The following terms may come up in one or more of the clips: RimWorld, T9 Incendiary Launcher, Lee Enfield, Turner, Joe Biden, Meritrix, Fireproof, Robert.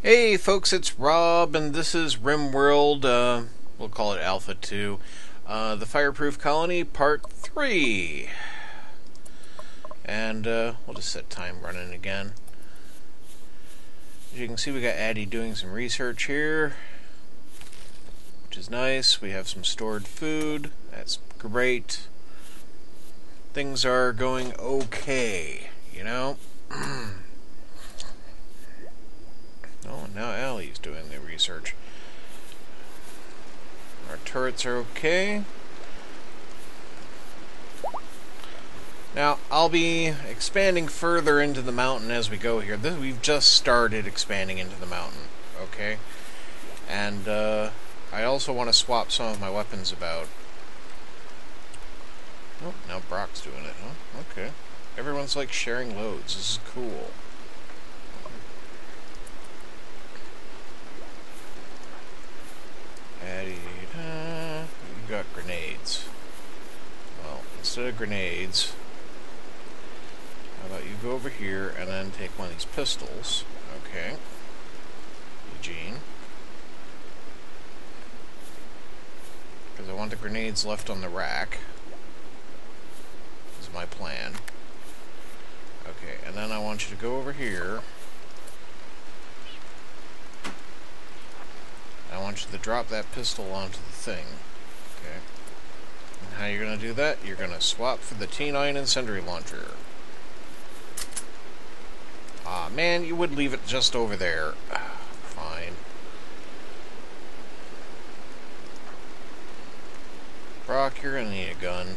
Hey folks, it's Rob, and this is RimWorld, we'll call it Alpha 2, the Fireproof Colony, Part 3. And we'll just set time running again. As you can see, we got Addie doing some research here, which is nice. We have some stored food, that's great. Things are going okay, you know? Oh, now Allie's doing the research. Our turrets are okay. Now, I'll be expanding further into the mountain as we go here. We've just started expanding into the mountain, okay? And I also want to swap some of my weapons about. Oh, now Brock's doing it, huh? Okay. Everyone's, like, sharing loads. This is cool. You got grenades. Well, instead of grenades, how about you go over here and then take one of these pistols? Okay. Eugene. Because I want the grenades left on the rack. Is my plan. Okay, and then I want you to go over here. I want you to drop that pistol onto the thing. Okay. And how you're going to do that? You're going to swap for the T9 Incendiary Launcher. Ah, man, you would leave it just over there. Fine. Brock, you're going to need a gun. In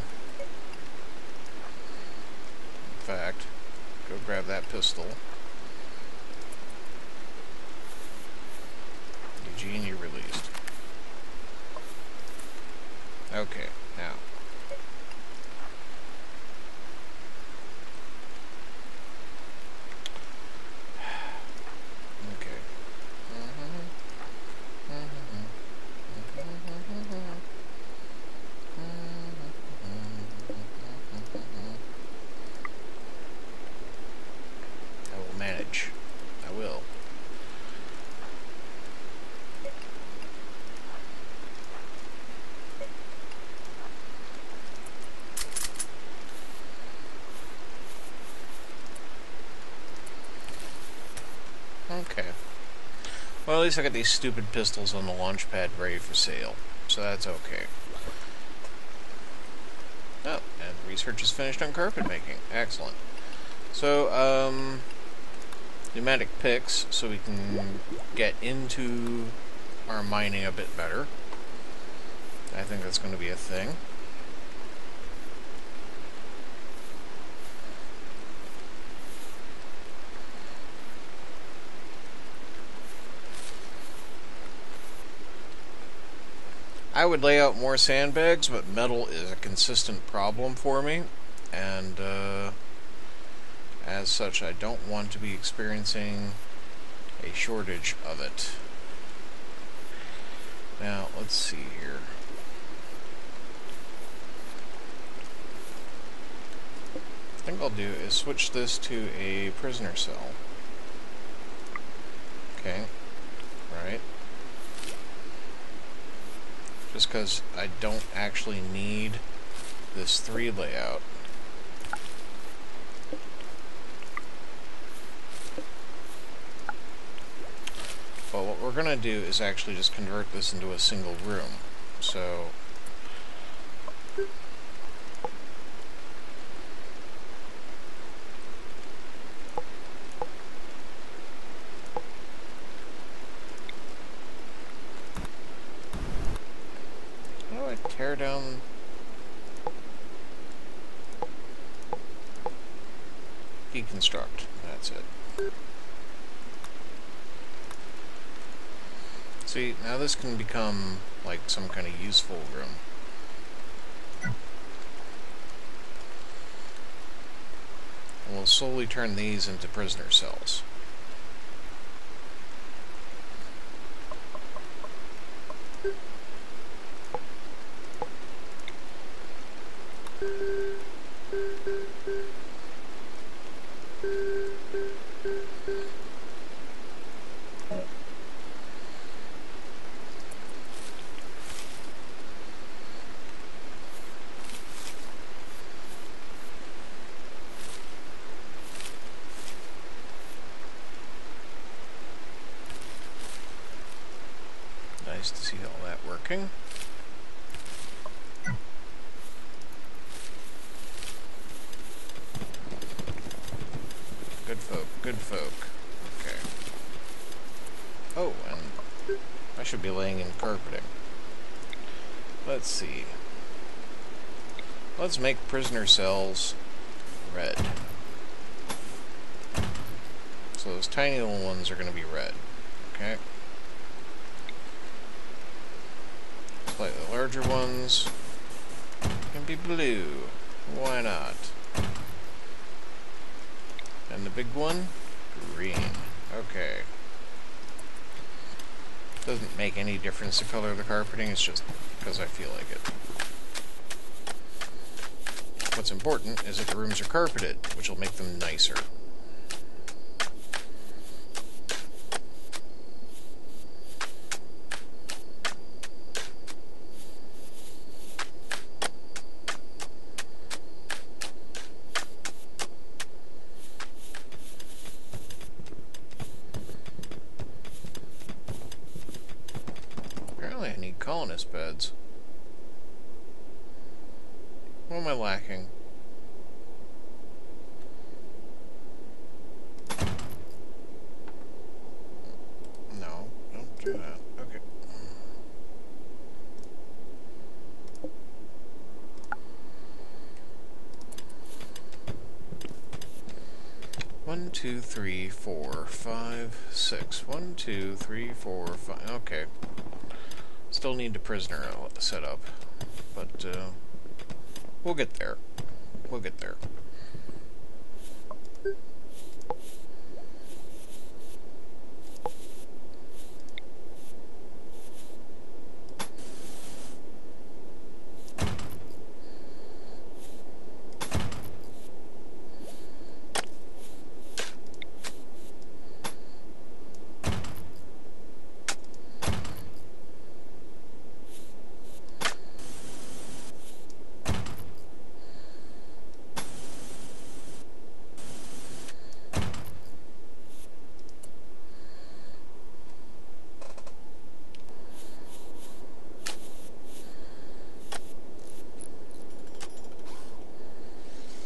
fact, go grab that pistol. Eugene, you released. Okay, now. Okay. I will manage. I will. Okay. Well, at least I got these stupid pistols on the launch pad ready for sale, so that's okay. Oh, and research is finished on carpet making. Excellent. So, pneumatic picks, so we can get into our mining a bit better. I think that's going to be a thing. I would lay out more sandbags, but metal is a consistent problem for me, and as such, I don't want to be experiencing a shortage of it. Now, let's see here. I think I'll do is switch this to a prisoner cell. Okay, right. Just because I don't actually need this 3 layout. But what we're going to do is actually just convert this into a single room. So, tear down. Deconstruct. That's it. See, now this can become like some kind of useful room. And we'll slowly turn these into prisoner cells. nice to see all that working. Good folk, good folk. Okay. Oh, and I should be laying in carpeting. Let's see. Let's make prisoner cells red. So those tiny little ones are going to be red. Okay. Slightly larger ones can be blue. Why not? And the big one, green. Okay. Doesn't make any difference the color of the carpeting, it's just because I feel like it. What's important is that the rooms are carpeted, which will make them nicer. Colonist beds. What am I lacking? No, don't do that. Okay. One, two, three, four, five, six. 1, 2, 3, 4, 5. Okay. Still need the prisoner set up, but we'll get there. We'll get there.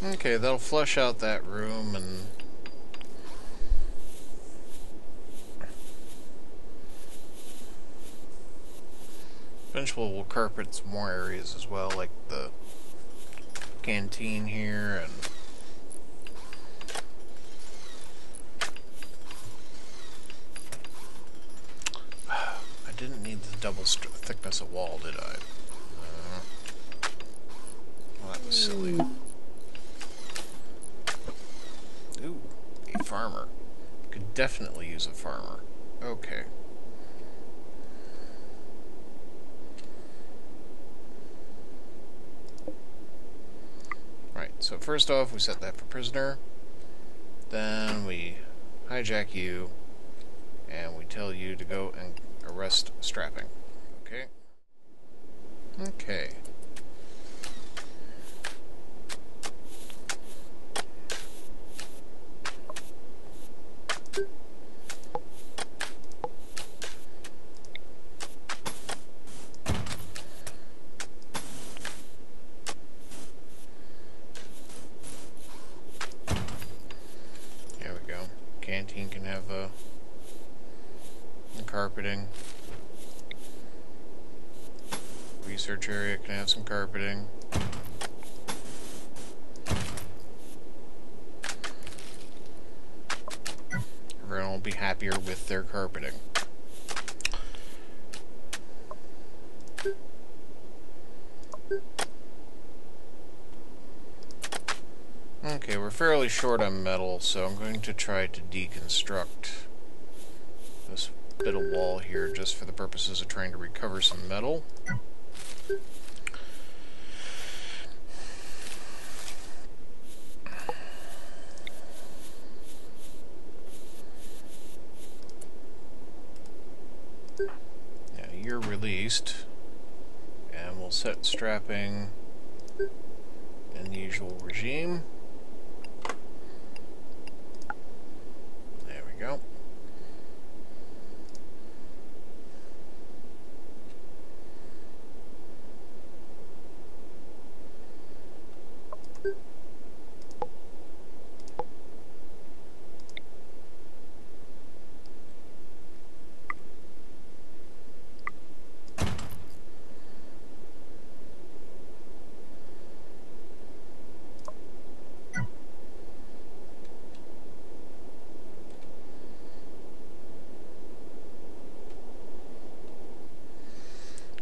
Okay, that'll flush out that room and eventually we'll carpet some more areas as well, like the canteen here and I didn't need the double thickness of wall, did I? Well, that was silly. Ooh, a farmer. Could definitely use a farmer. Okay. Right, so first off, we set that for prisoner. Then we hijack you, and we tell you to go and arrest Strapping. Okay? Okay. Carpeting. Research area can have some carpeting. Everyone will be happier with their carpeting. Okay, we're fairly short on metal, so I'm going to try to deconstruct this bit of wall here just for the purposes of trying to recover some metal. Now you're released, and we'll set Strapping in the usual regime. There we go.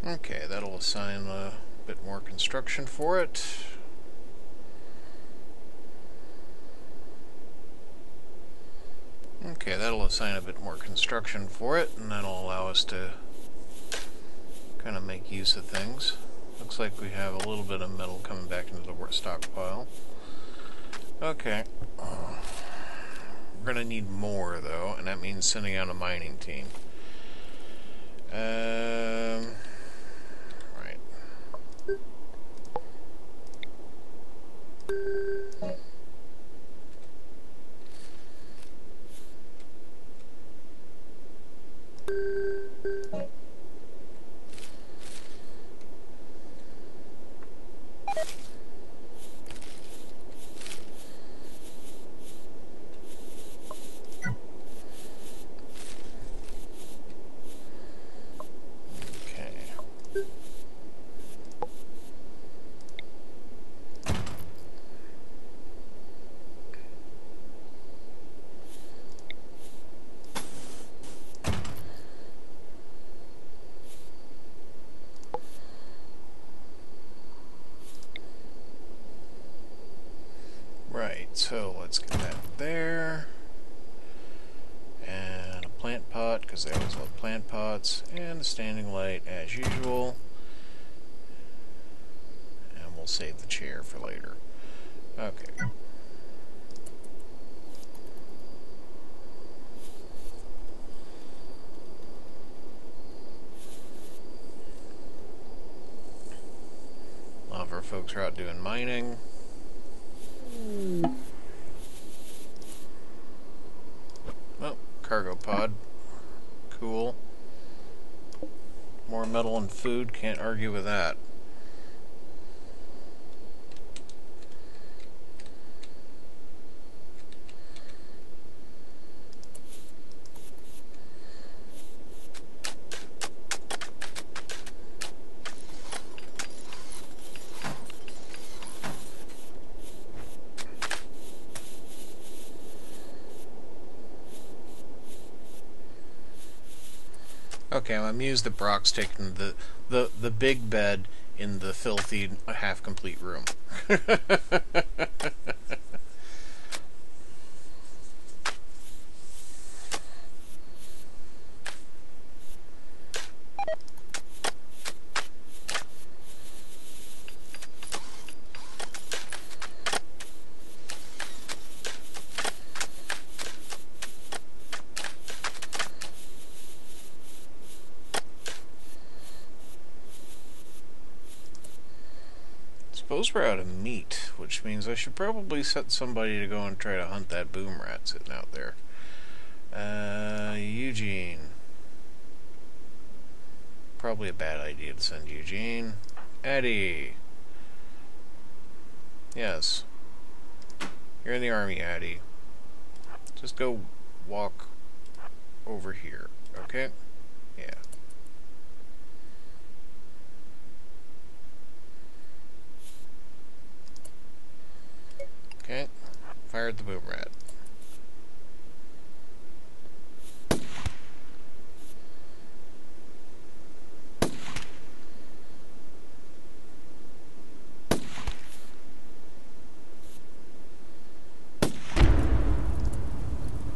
Okay, that'll assign a bit more construction for it. Okay, that'll assign a bit more construction for it, and that'll allow us to kind of make use of things. Looks like we have a little bit of metal coming back into the stockpile. Okay. We're going to need more, though, and that means sending out a mining team. Right. So let's get that there, and a plant pot, because they always love plant pots, and a standing light as usual, and we'll save the chair for later. Okay. A lot of our folks are out doing mining. Oh, cargo pod. Cool. More metal and food, can't argue with that. Okay, I'm amused that Brock's taking the big bed in the filthy, half-complete room. We're out of meat, which means I should probably set somebody to go and try to hunt that boom rat sitting out there. Eugene. Probably a bad idea to send Eugene. Eddie. Yes. You're in the army, Eddie. Just go walk over here, okay? Yeah. Okay, fired the boom rat.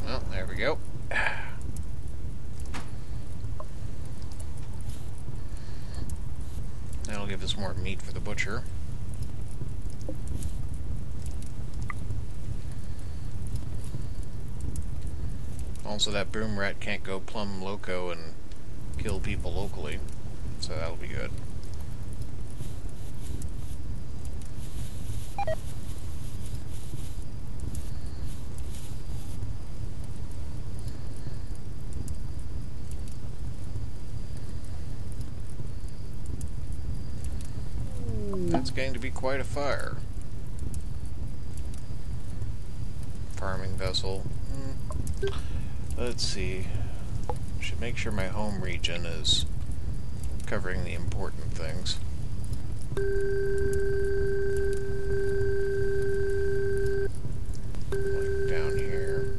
Well, there we go. That'll give us more meat for the butcher. Also, that boom rat can't go plumb loco and kill people locally, so that'll be good. That's going to be quite a fire. Farming vessel. Let's see, should make sure my home region is covering the important things. Like down here.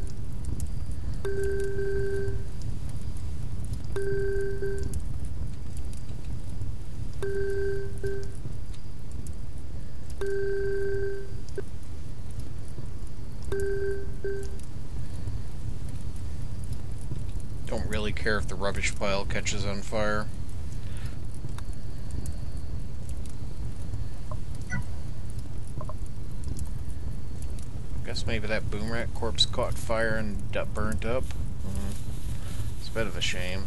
care if the rubbish pile catches on fire. Guess maybe that boom rat corpse caught fire and burnt up. It's a bit of a shame.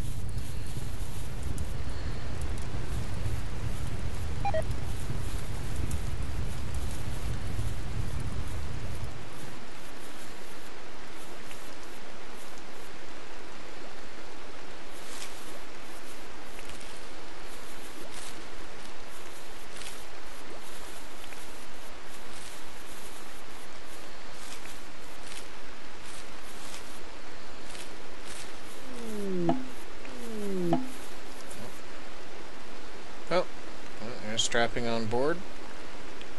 Strapping on board,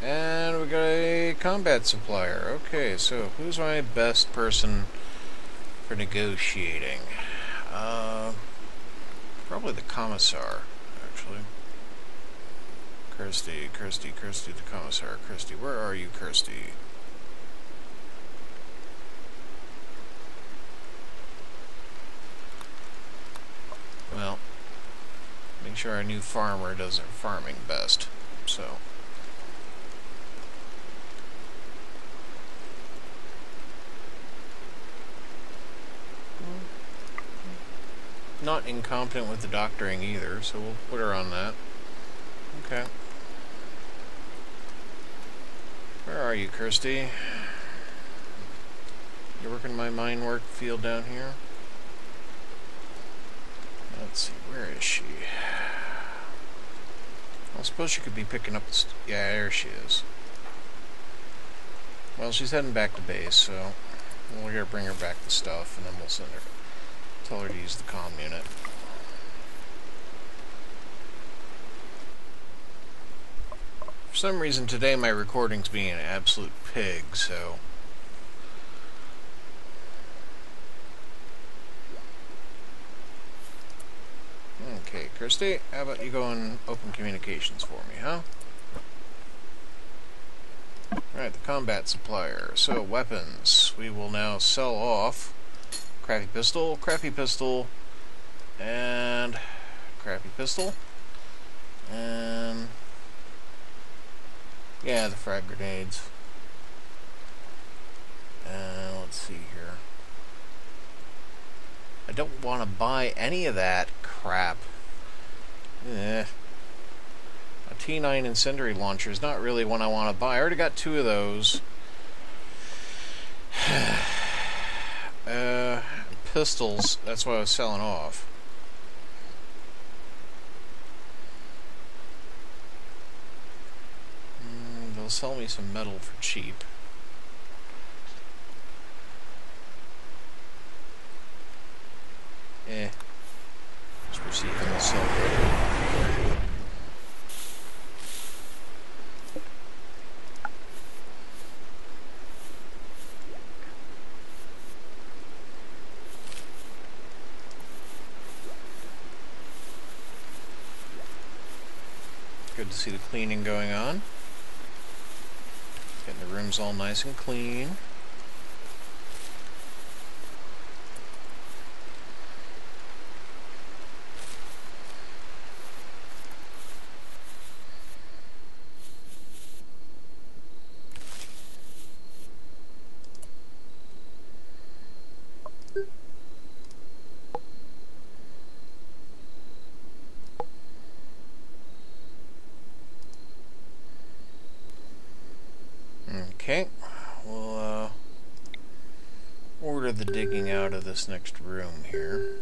and we got a combat supplier. Okay, so who's my best person for negotiating? Probably the commissar, actually. Kirsty, the commissar. Kirsty, where are you, Kirsty? Well, make sure our new farmer does our farming best, so. Not incompetent with the doctoring either, so we'll put her on that. Okay. Where are you, Kirsty? You working my mine work field down here? Let's see, where is she? I suppose she could be picking up... yeah, there she is. Well, she's heading back to base, so... we're gonna bring her back to stuff, and then we'll send her... tell her to use the comm unit. For some reason, today my recording's being an absolute pig, so... Okay, Kirsty, how about you go and open communications for me, huh? Alright, the combat supplier. So, weapons. We will now sell off crappy pistol, and crappy pistol. And... yeah, the frag grenades. And let's see here. I don't want to buy any of that crap. Eh. A T9 Incendiary Launcher is not really one I want to buy. I already got two of those. Pistols, that's what I was selling off. They'll sell me some metal for cheap. Eh. Let's proceed on the cell. Good to see the cleaning going on. Getting the rooms all nice and clean. Okay, we'll order the digging out of this next room here.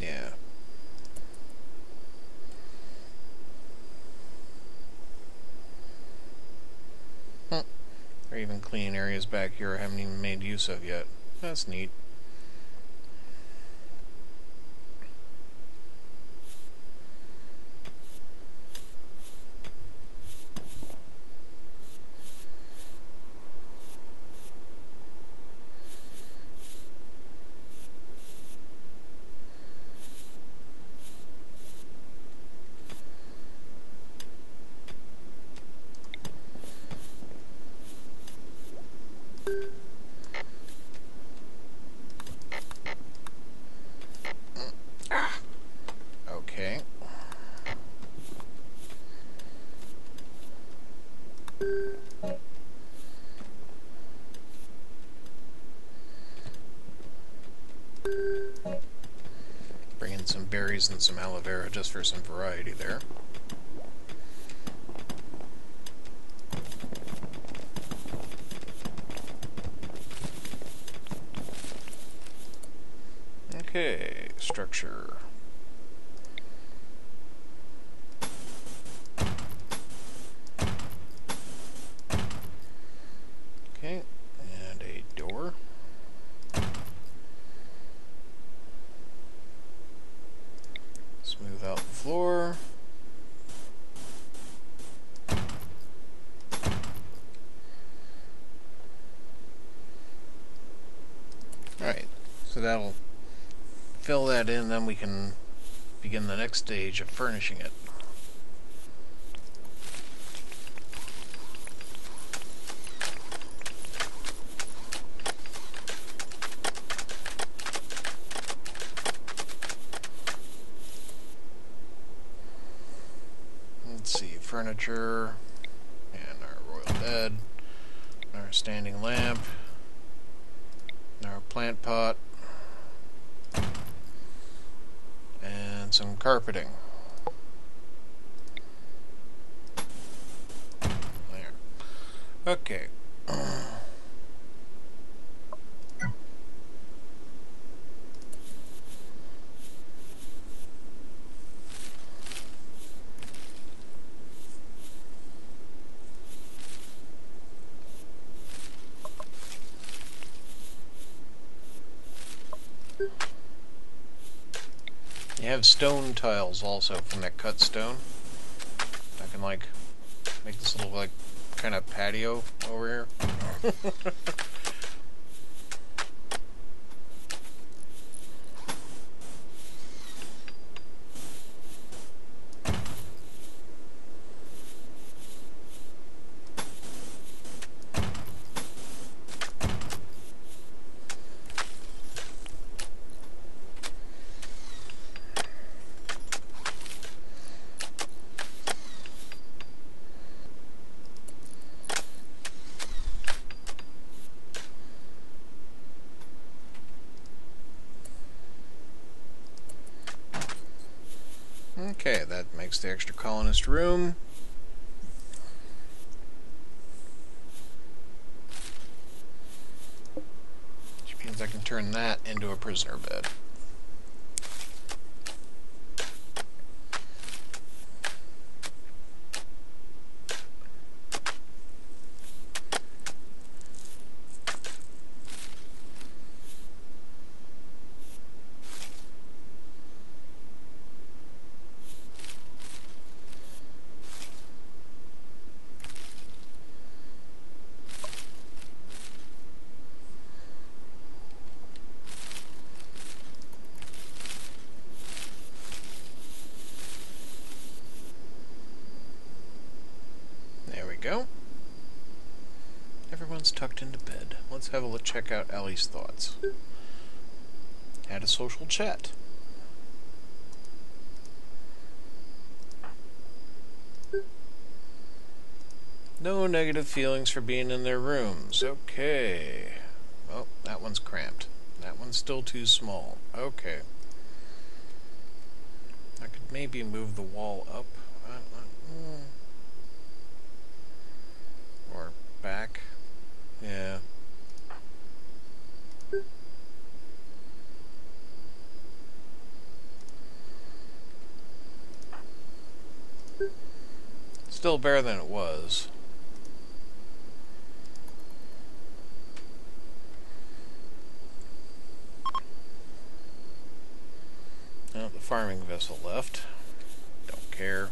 Yeah. There are even clean areas back here I haven't even made use of yet. That's neat. get some berries and some aloe vera just for some variety there. Okay, structure. Okay, and a door. Smooth out the floor. Alright, so that'll fill that in, then we can begin the next stage of furnishing it. Furniture, and our royal bed, and our standing lamp, and our plant pot, and some carpeting. There. Okay. You have stone tiles also from that cut stone. I can like make this little like kind of patio over here. Okay, that makes the extra colonist room. Which means I can turn that into a prisoner bed. Go. Everyone's tucked into bed. Let's have a look, check out Ellie's thoughts. Had a social chat. No negative feelings for being in their rooms. Okay. Oh, that one's cramped. That one's still too small. Okay. I could maybe move the wall up. Or back. Yeah. Still better than it was. Oh, the farming vessel left. Don't care.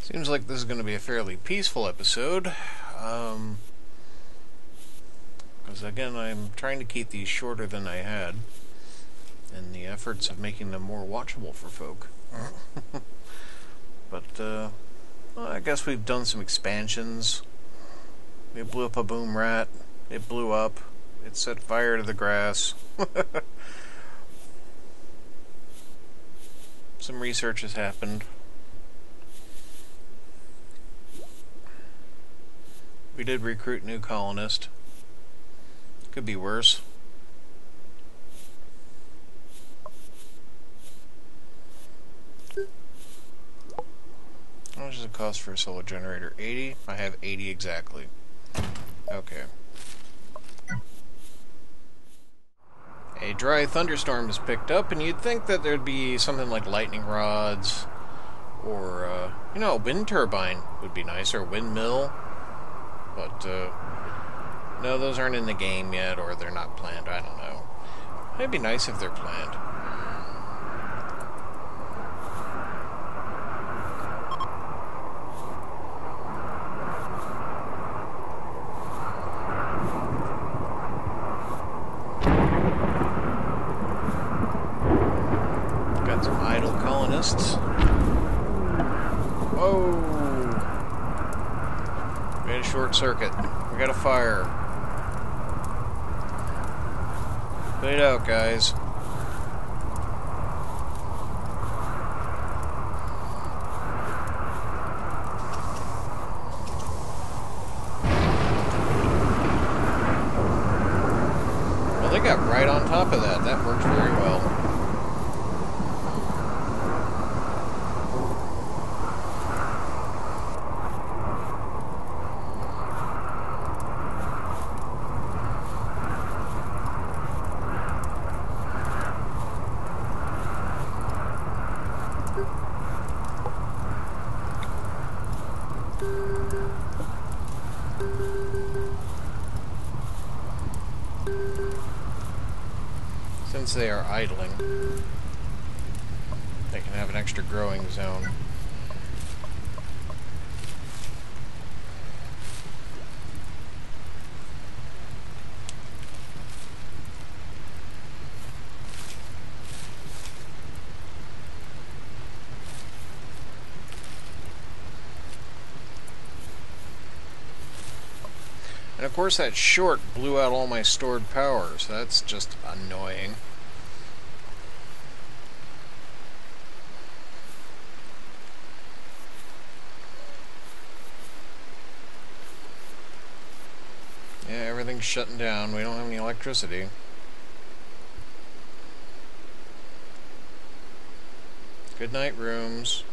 Seems like this is going to be a fairly peaceful episode, because again, I'm trying to keep these shorter than I had, in the efforts of making them more watchable for folk. But, well, I guess we've done some expansions. We blew up a boom rat, it blew up, it set fire to the grass. Some research has happened. We did recruit new colonists. Could be worse. How much does it cost for a solar generator? 80? I have 80 exactly. Okay. A dry thunderstorm is picked up, and you'd think that there'd be something like lightning rods, or, you know, a wind turbine would be nice, or a windmill. But, no, those aren't in the game yet, or they're not planned, I don't know. It'd be nice if they're planned. Circuit. We got a fire. Put it out, guys. Well, they got right on top of that. That worked very well. Since they are idling, they can have an extra growing zone. And of course that short blew out all my stored power, so that's just annoying. Yeah, everything's shutting down. We don't have any electricity. Good night, rooms.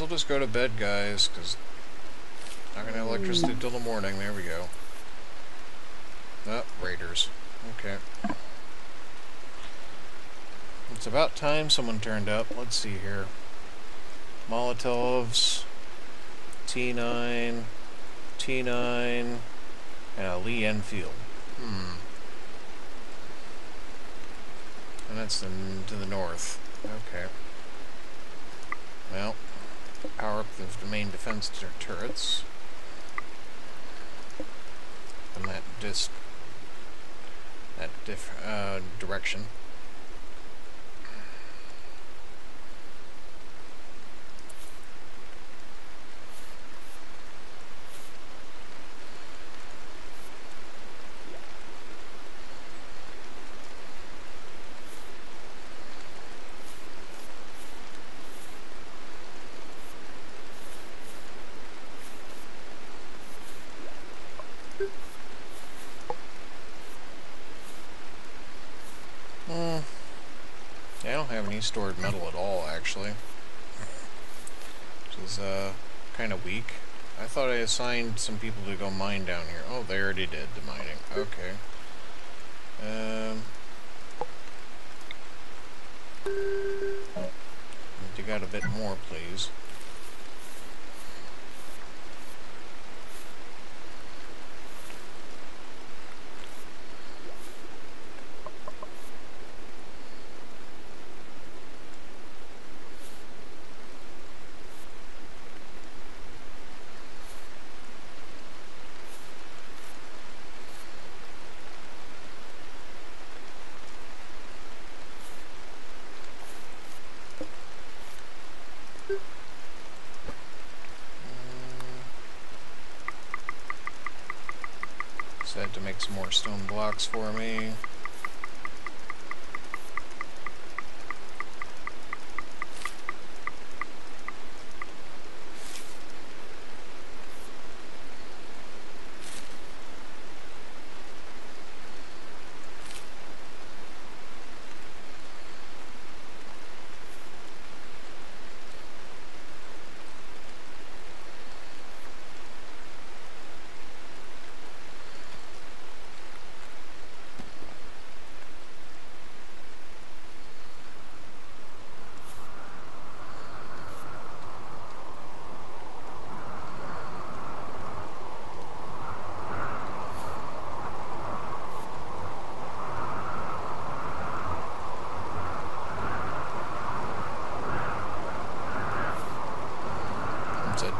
I'll just go to bed, guys, because I'm not going to have electricity till the morning. There we go. Oh, raiders. Okay. It's about time someone turned up. Let's see here. Molotovs, T9, and a Lee Enfield. And that's to the north. Okay. Well, power up the main defense turrets. In that direction. I don't have any stored metal at all, actually, which is kind of weak. I thought I assigned some people to go mine down here. Oh, they already did the mining. Okay. Dig out a bit more, please. have to make some more stone blocks for me.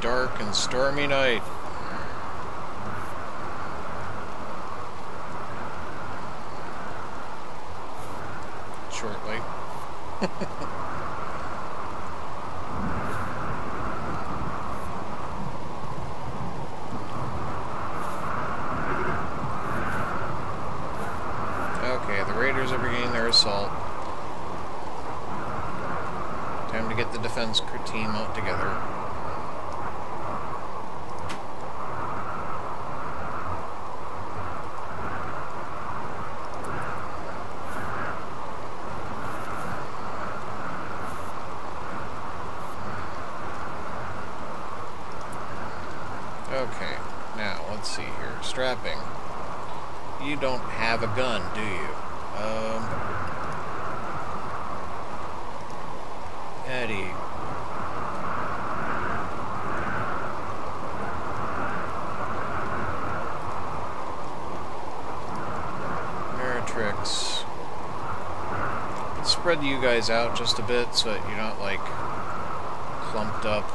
Dark and stormy night. Shortly. Okay, the raiders are beginning their assault. Time to get the defense team out together. Strapping. You don't have a gun, do you? Eddie. Meritrix. Let's spread you guys out just a bit so that you're not, like, clumped up.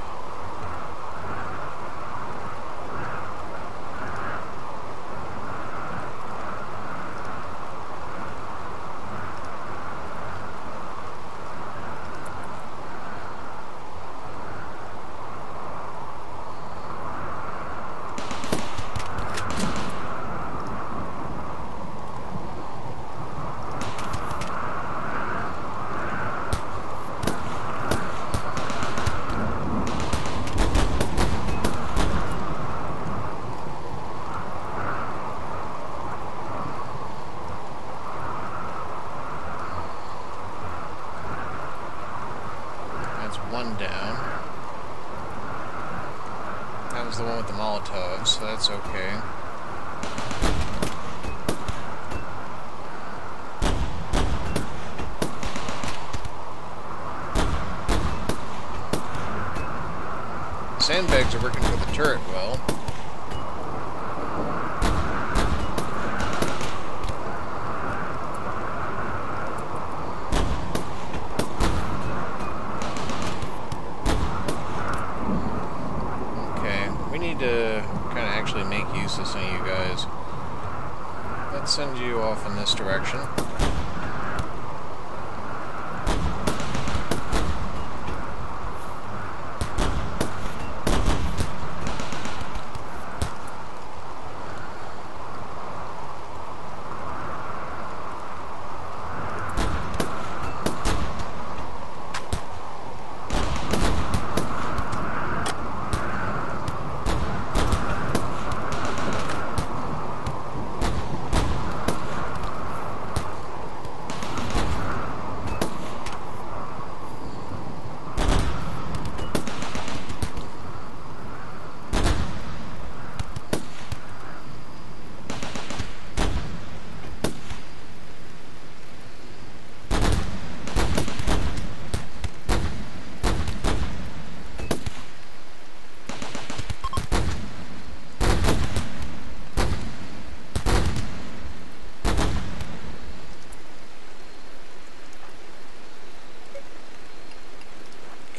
One down. That was the one with the Molotov, so that's okay. Sandbags are working for the turret well. Send you off in this direction.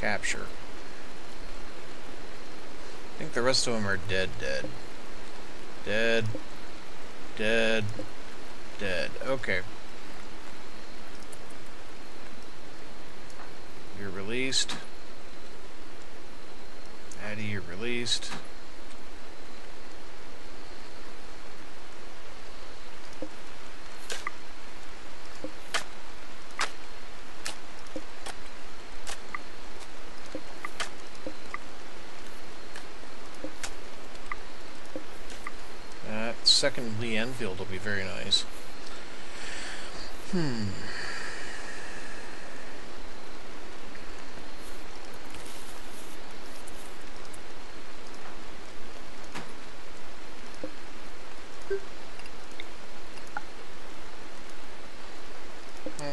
Capture. I think the rest of them are dead. Okay. You're released. Addie, you're released. second Lee Enfield will be very nice.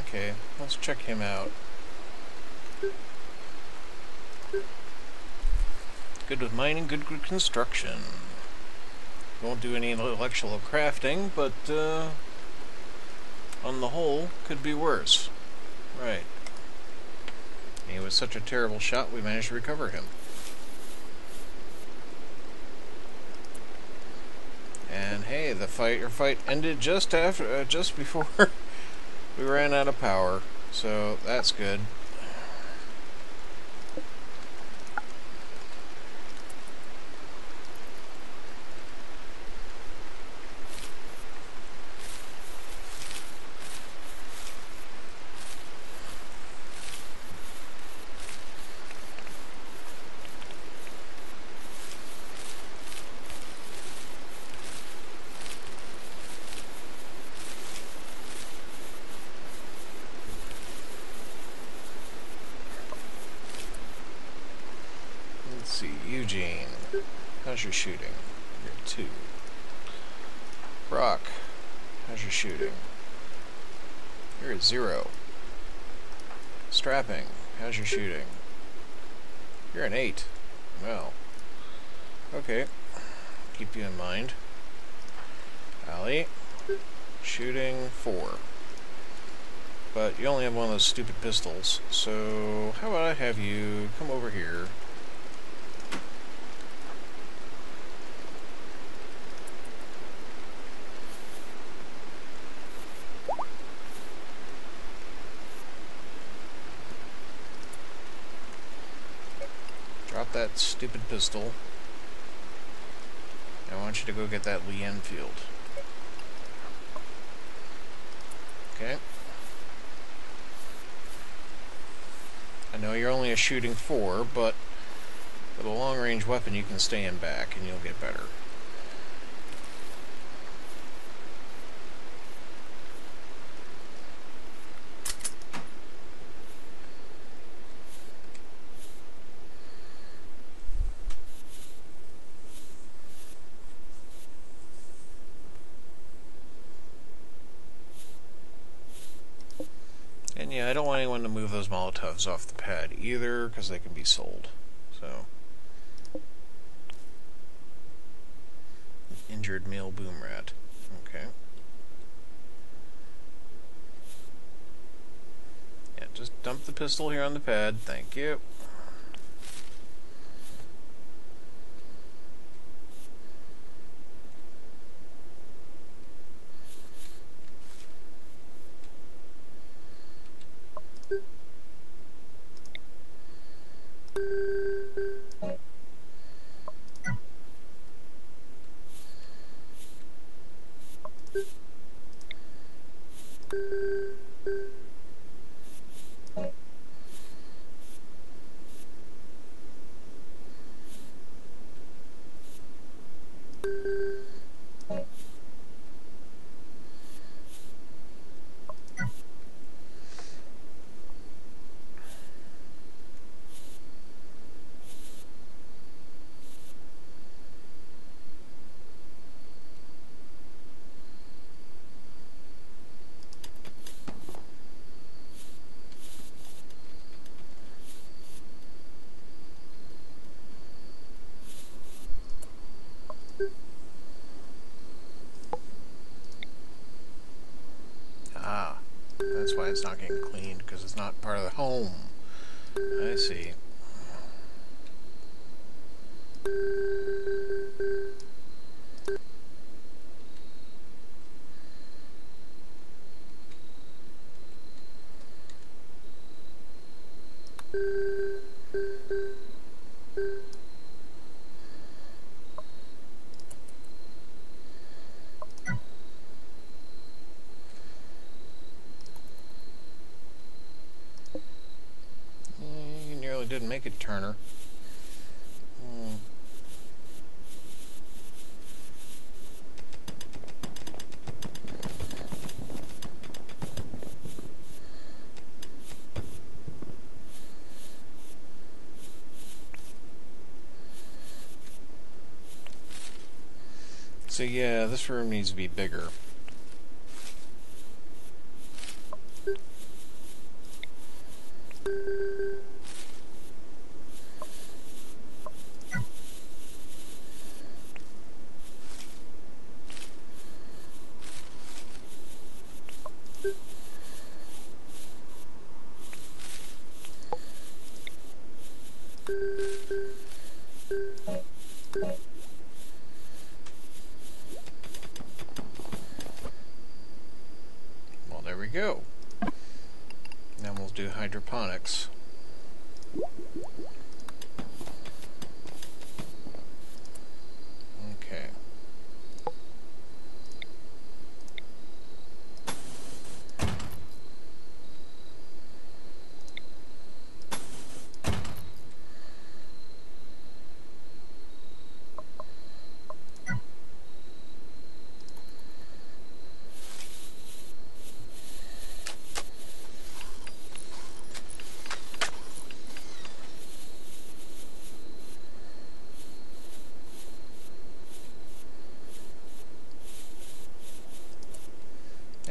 Okay, let's check him out. Good with mining, good with construction. Won't do any intellectual crafting, but on the whole, could be worse. Right. He was such a terrible shot, we managed to recover him. And hey, the fight ended just after, just before we ran out of power, so that's good. How's your shooting? You're 2. Brock, how's your shooting? You're at 0. Strapping, how's your shooting? You're an 8. Well, okay. Keep you in mind. Allie, shooting 4. But you only have one of those stupid pistols, so how about I have you come over here? That stupid pistol. I want you to go get that Lee Enfield. Okay. I know you're only a shooting 4, but with a long-range weapon you can stand back and you'll get better. Yeah, I don't want anyone to move those Molotovs off the pad either, because they can be sold. So, injured male boom rat. Okay. Yeah, just dump the pistol here on the pad. Thank you. That's why it's not getting cleaned, because it's not part of the home. I see. Didn't make it, Turner. So yeah, this room needs to be bigger. Go. Now we'll do hydroponics. Okay.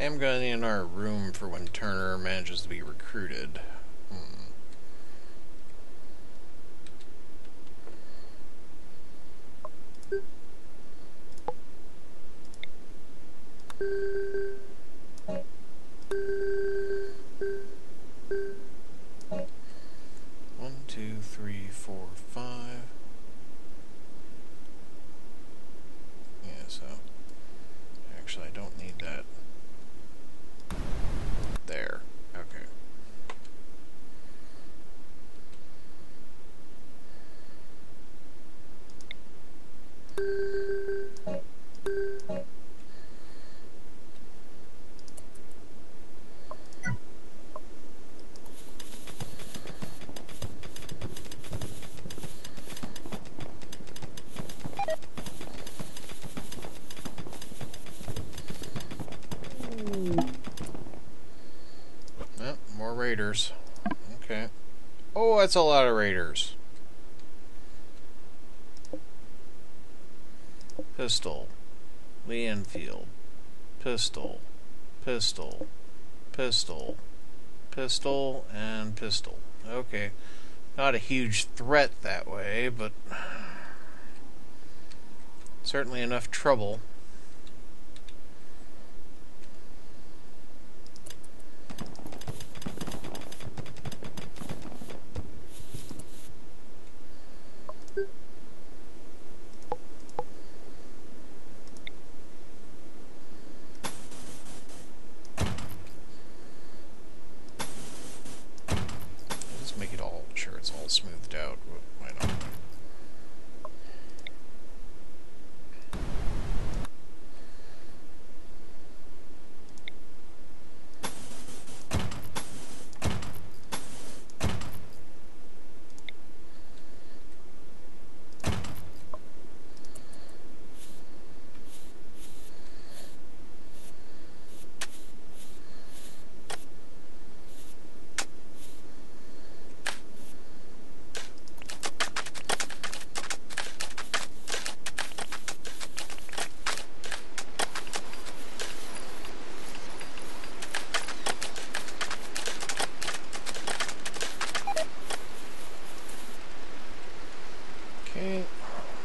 I'm going to need another room for when Turner manages to be recruited. Raiders. Okay. Oh, that's a lot of raiders. Pistol. Lee Enfield. Pistol. Pistol. Pistol. Pistol and pistol. Okay. Not a huge threat that way, but certainly enough trouble.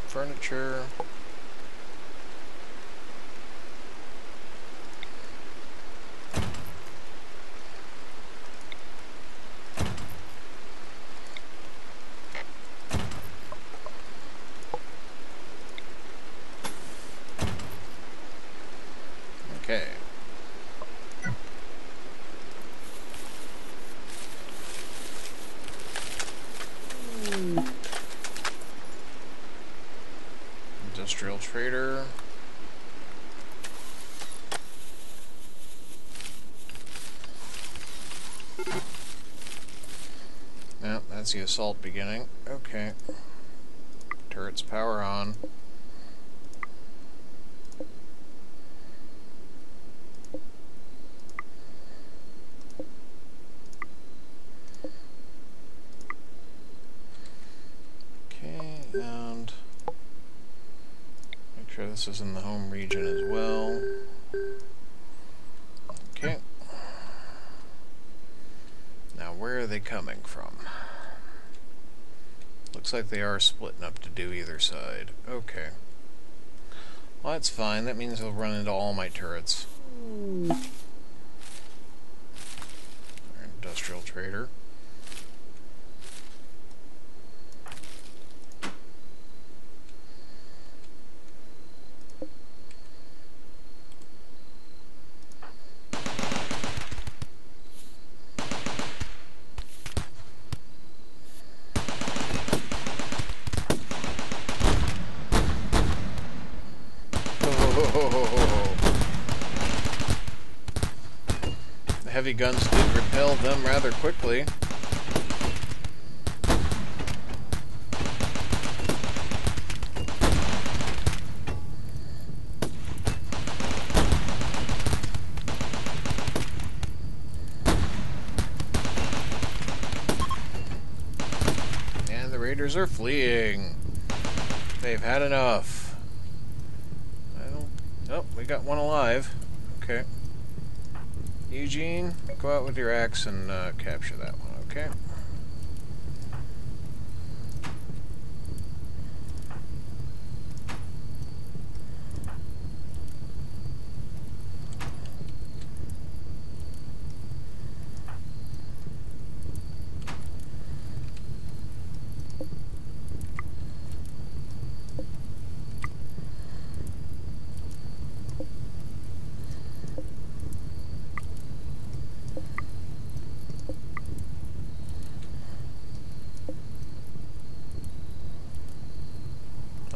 Furniture. Okay. Industrial trader. Yeah, that's the assault beginning. Okay. Turrets power on. sure this is in the home region as well. Okay. Now where are they coming from? Looks like they are splitting up to do either side. Okay. Well, that's fine. That means they'll run into all my turrets. Our industrial trader. Heavy guns did repel them rather quickly. And the raiders are fleeing. They've had enough. I don't... Oh, we got one alive. Okay. Eugene, go out with your axe and capture that one, okay?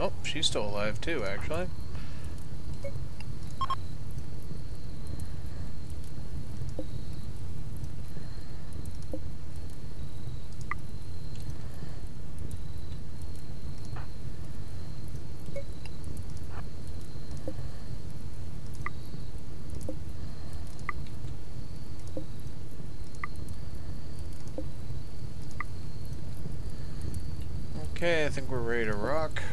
Oh, she's still alive too, actually. Okay, I think we're ready to rock.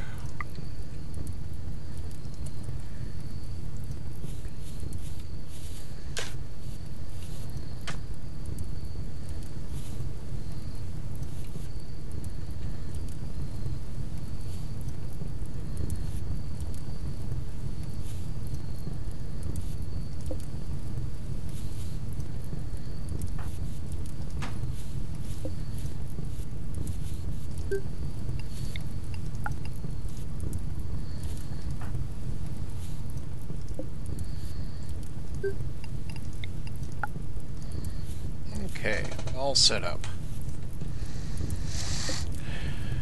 Okay, all set up.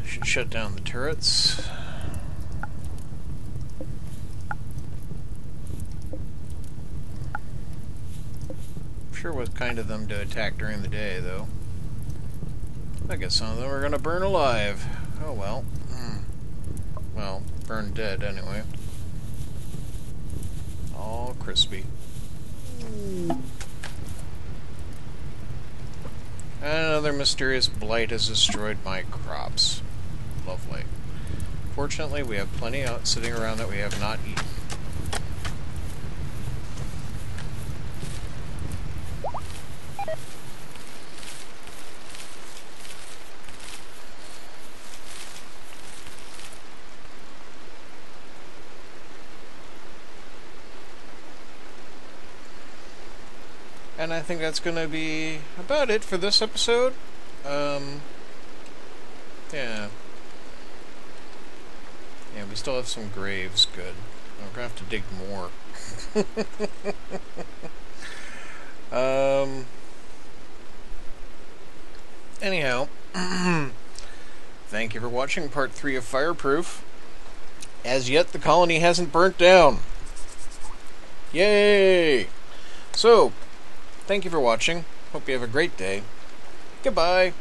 Should shut down the turrets. Sure was kind of them to attack during the day, though. I guess some of them are gonna burn alive. Oh well. Well, burn dead anyway. All crispy. Another mysterious blight has destroyed my crops. Lovely. Fortunately, we have plenty out sitting around that we have not eaten. And I think that's going to be about it for this episode. Yeah, we still have some graves. Good. I'm going to have to dig more. Anyhow, thank you for watching Part 3 of Fireproof. As yet, the colony hasn't burnt down. Yay! So... thank you for watching. Hope you have a great day. Goodbye.